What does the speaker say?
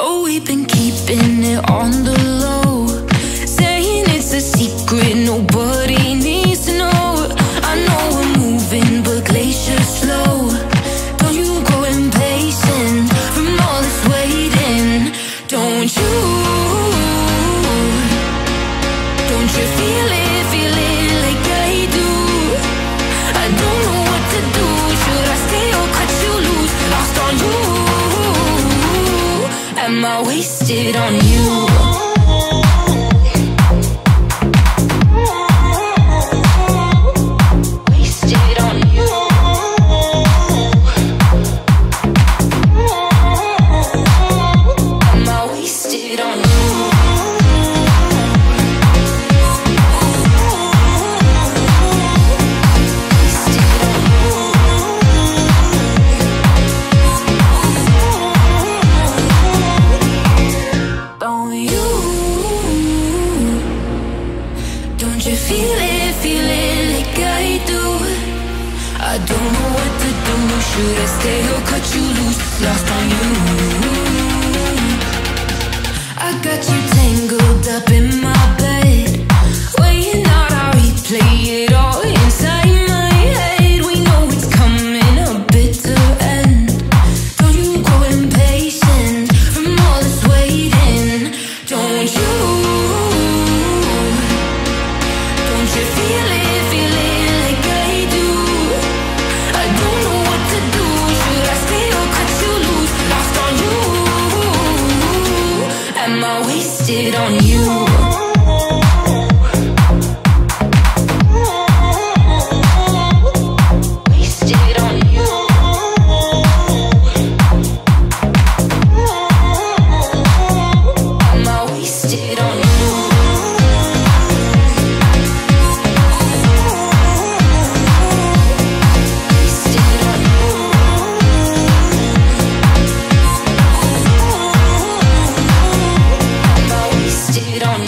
Oh, we've been keeping it on the low, saying it's a secret nobody needs to know. I know we're moving, but glacier slow. Don't you grow impatient from all this waiting? Don't you feel it? Am I wasted on you? Should I stay or cut you loose? Lost on you. I got you tangled up in my bed, weighing out how we play it all inside my head. We know it's coming, a bitter end. Don't you grow impatient from all this waiting? Don't you feel it? Wasted on you. Don't